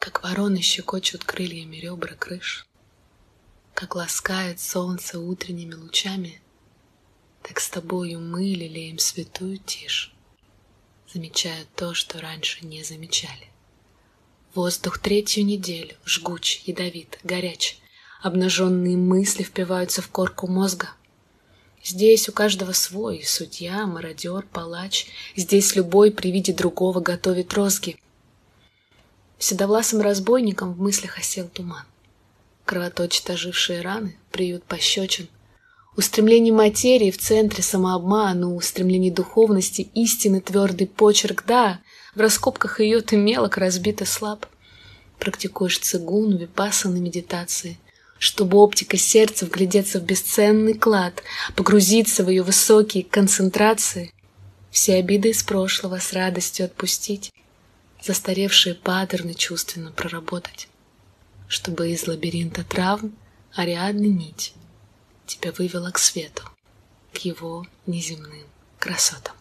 как вороны щекочут крыльями ребра крыш, как ласкает солнце утренними лучами, так с тобою мы лелеем святую тишь, замечая то, что раньше не замечали. Воздух третью неделю, жгуч, ядовит, горяч, обнаженные мысли впиваются в корку мозга. Здесь у каждого свой, судья, мародер, палач, здесь любой при виде другого готовит розги. Седовласым разбойником в мыслях осел туман. Кровоточат ожившие раны, приют пощечин. Устремление материи в центре самообман, у устремлений духовности истины твердый почерк, да, в раскопках ее ты мелок, разбит и слаб. Практикуешь цигун, випассаны медитации, чтобы оптика сердца вглядеться в бесценный клад, погрузиться в ее высокие концентрации, все обиды из прошлого с радостью отпустить, застаревшие паттерны чувственно проработать, чтобы из лабиринта травм Ариадны нить тебя вывела к свету, к его неземным красотам.